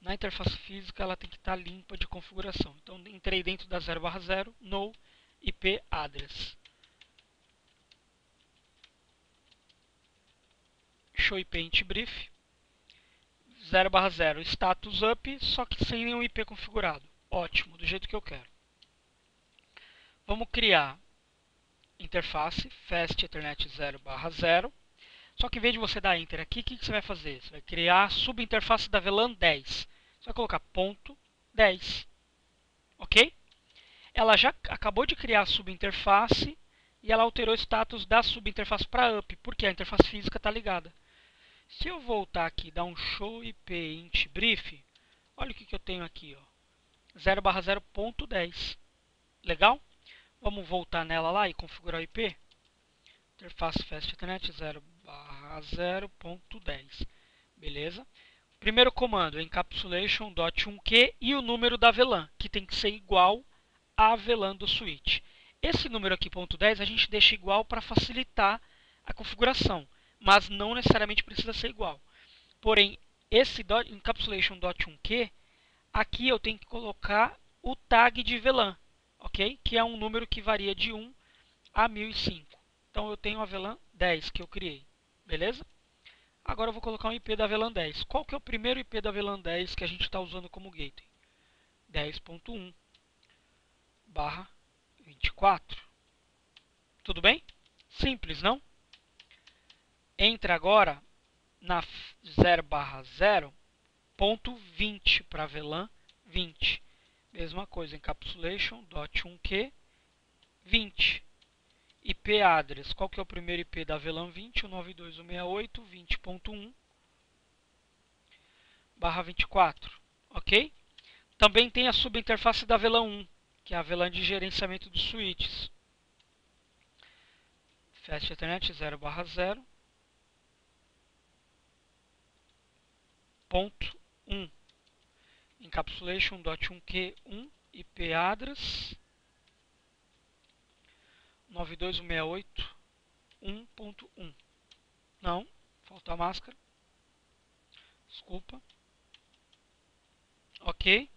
na interface física ela tem que estar limpa de configuração. Então entrei dentro da 0/0, no IP address. Show IP int brief. 0/0 status up, só que sem nenhum IP configurado. Ótimo, do jeito que eu quero. Vamos criar interface fast ethernet 0/0. Só que em vez de você dar enter aqui, o que você vai fazer? Você vai criar a subinterface da VLAN 10. Você vai colocar ponto 10. Ok? Ela já acabou de criar a subinterface e ela alterou o status da subinterface para up, porque a interface física está ligada. Se eu voltar aqui e dar um show IP int brief, olha o que eu tenho aqui, ó, 0/0.10. Legal? Vamos voltar nela lá e configurar o IP. Interface Fast Ethernet 0/0.10. Beleza? Primeiro comando, encapsulation.1Q e o número da VLAN, que tem que ser igual à VLAN do switch. Esse número aqui, .10, a gente deixa igual para facilitar a configuração, mas não necessariamente precisa ser igual. Porém, esse encapsulation.1Q, aqui eu tenho que colocar o tag de VLAN, ok? Que é um número que varia de 1 a 1005. Então, eu tenho a VLAN 10 que eu criei, beleza? Agora eu vou colocar um IP da VLAN 10. Qual que é o primeiro IP da VLAN 10 que a gente está usando como gateway? 10.1/24. Tudo bem? Simples, não? Entra agora na 0/0.20 para VLAN 20. Mesma coisa, encapsulation.1Q 20. IP address, qual que é o primeiro IP da VLAN 20? O 92168.20.1/24, ok? Também tem a subinterface da VLAN 1, que é a VLAN de gerenciamento dos switches. Fast Ethernet 0/0.1. Encapsulation.1Q1 IP address 92168.1.1. Não, falta a máscara. Desculpa. Ok.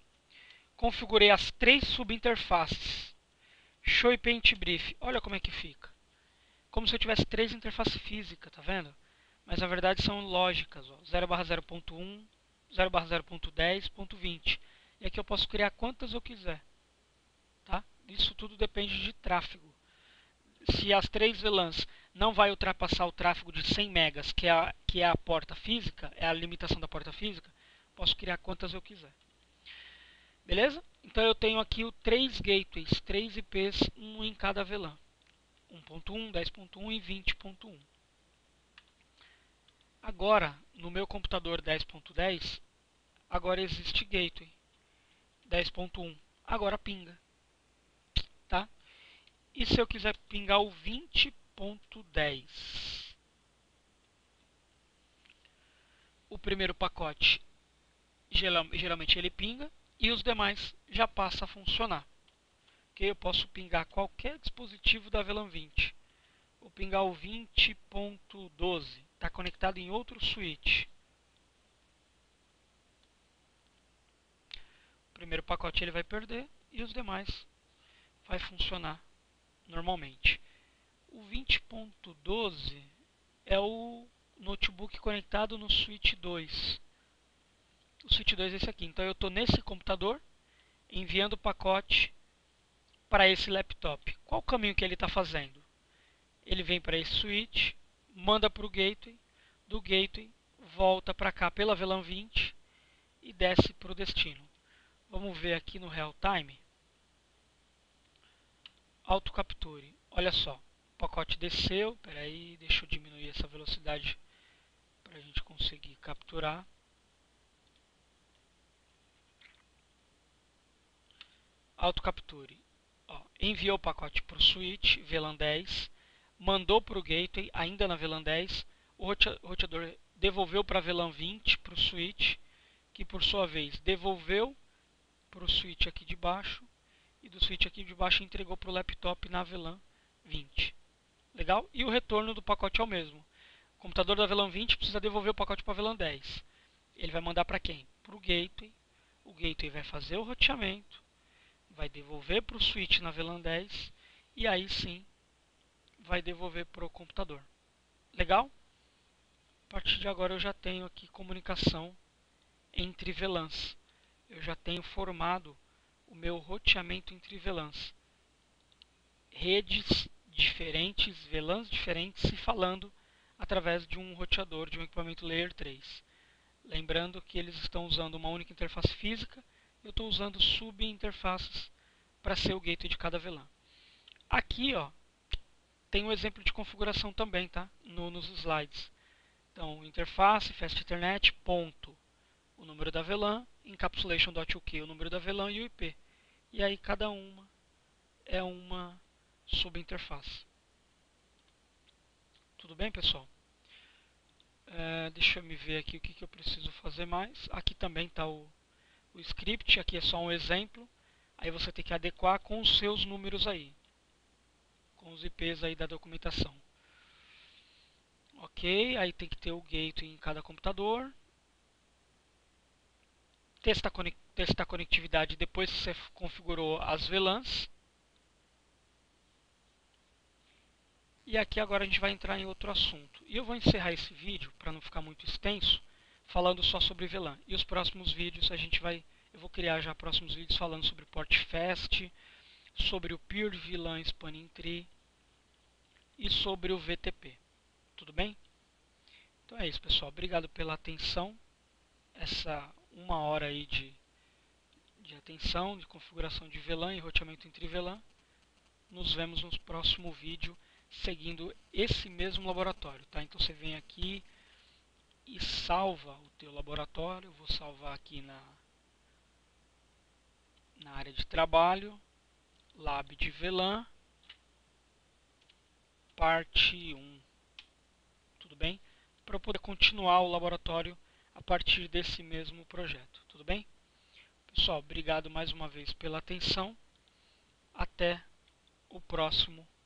Configurei as 3 subinterfaces. Show IP int brief. Olha como é que fica. Como se eu tivesse 3 interfaces físicas, tá vendo? Mas na verdade são lógicas, ó. 0/0.1, 0/0.10, 0.20. E aqui eu posso criar quantas eu quiser. Tá? Isso tudo depende de tráfego. Se as 3 VLANs não vai ultrapassar o tráfego de 100 megas, que é a porta física, é a limitação da porta física, posso criar quantas eu quiser. Beleza? Então eu tenho aqui o 3 gateways, 3 IPs, um em cada VLAN. 1.1, 10.1 e 20.1. Agora, no meu computador 10.10, agora existe gateway 10.1. Agora pinga. Tá? E se eu quiser pingar o 20.10? O primeiro pacote, geralmente ele pinga, e os demais já passa a funcionar. Okay? Eu posso pingar qualquer dispositivo da VLAN 20. Vou pingar o 20.12, está conectado em outro switch. O primeiro pacote ele vai perder, e os demais vai funcionar normalmente. O 20.12 é o notebook conectado no switch 2. O switch 2 é esse aqui. Então eu estou nesse computador enviando o pacote para esse laptop. Qual o caminho que ele está fazendo? Ele vem para esse switch, manda para o gateway, do gateway volta para cá pela VLAN 20 e desce para o destino. Vamos ver aqui no real time. Autocapture. Olha só, o pacote desceu. Peraí, deixa eu diminuir essa velocidade para a gente conseguir capturar. Autocapture. Ó, enviou o pacote para o switch, VLAN 10, mandou para o gateway, ainda na VLAN 10, o roteador devolveu para a VLAN 20, para o switch, que por sua vez devolveu para o switch aqui de baixo, e do switch aqui de baixo entregou para o laptop na VLAN 20. Legal? E o retorno do pacote é o mesmo. O computador da VLAN 20 precisa devolver o pacote para a VLAN 10. Ele vai mandar para quem? Para o gateway. O gateway vai fazer o roteamento, vai devolver para o switch na VLAN 10 e aí sim vai devolver para o computador. Legal? A partir de agora eu já tenho aqui comunicação entre VLANs. Eu já tenho formado o meu roteamento entre VLANs. redes diferentes, VLANs diferentes, se falando através de um roteador, de um equipamento Layer 3. Lembrando que eles estão usando uma única interface física, eu estou usando subinterfaces para ser o gateway de cada VLAN. Aqui, ó, tem um exemplo de configuração também, tá? Nos slides. Então, interface, fast Ethernet, ponto, o número da VLAN, encapsulation.2Q, o número da VLAN e o IP. E aí cada uma é uma subinterface. Tudo bem, pessoal? Deixa eu me ver aqui o que eu preciso fazer mais. Aqui também está o script, aqui é só um exemplo. Aí você tem que adequar com os seus números aí, com os IPs aí da documentação. Ok, aí tem que ter o gateway em cada computador. Testar conectividade depois que você configurou as VLANs. E aqui agora a gente vai entrar em outro assunto. E eu vou encerrar esse vídeo, para não ficar muito extenso, falando só sobre VLAN. E os próximos vídeos a gente vai... Eu vou criar já próximos vídeos falando sobre PortFast, sobre o Peer VLAN Spanning Tree e sobre o VTP. Tudo bem? Então é isso, pessoal. Obrigado pela atenção. Essa 1 hora aí de atenção, de configuração de VLAN e roteamento entre VLAN. Nos vemos no próximo vídeo, seguindo esse mesmo laboratório, tá? Então você vem aqui e salva o teu laboratório. Eu vou salvar aqui na área de trabalho, Lab de VLAN, parte 1. Tudo bem? Para eu poder continuar o laboratório a partir desse mesmo projeto. Tudo bem? Pessoal, obrigado mais uma vez pela atenção. Até o próximo